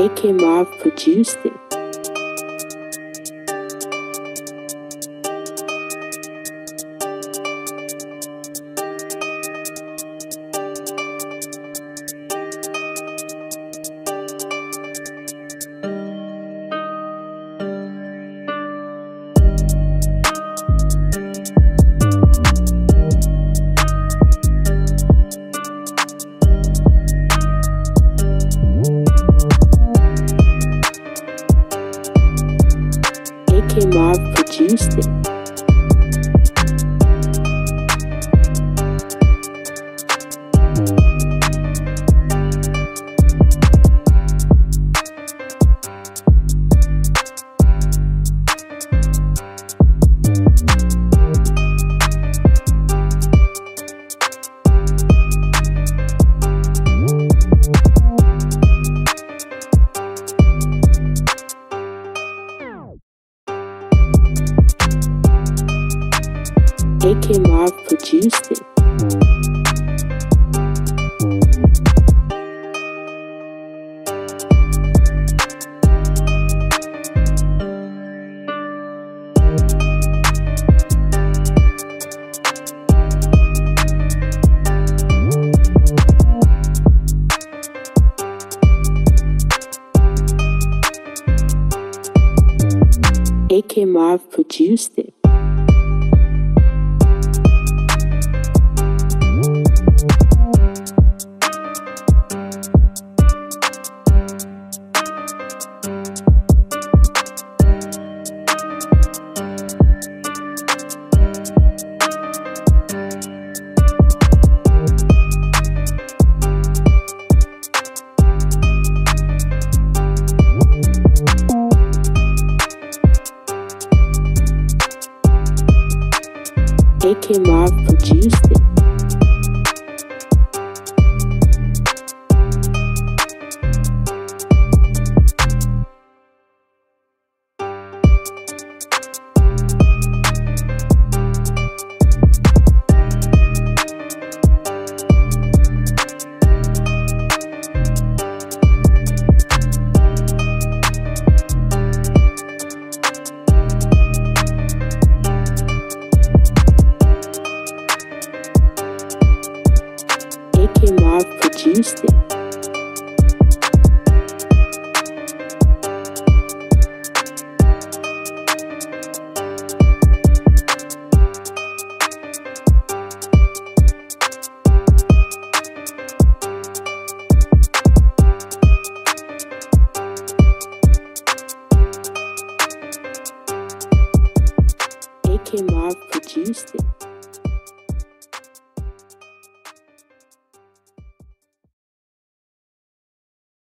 AKMarv produced it. AKMarv produced it. AKMarv produced it. AKMarv produced it. AKMarv produced it. AKMarv produced it. AKMarv produced it.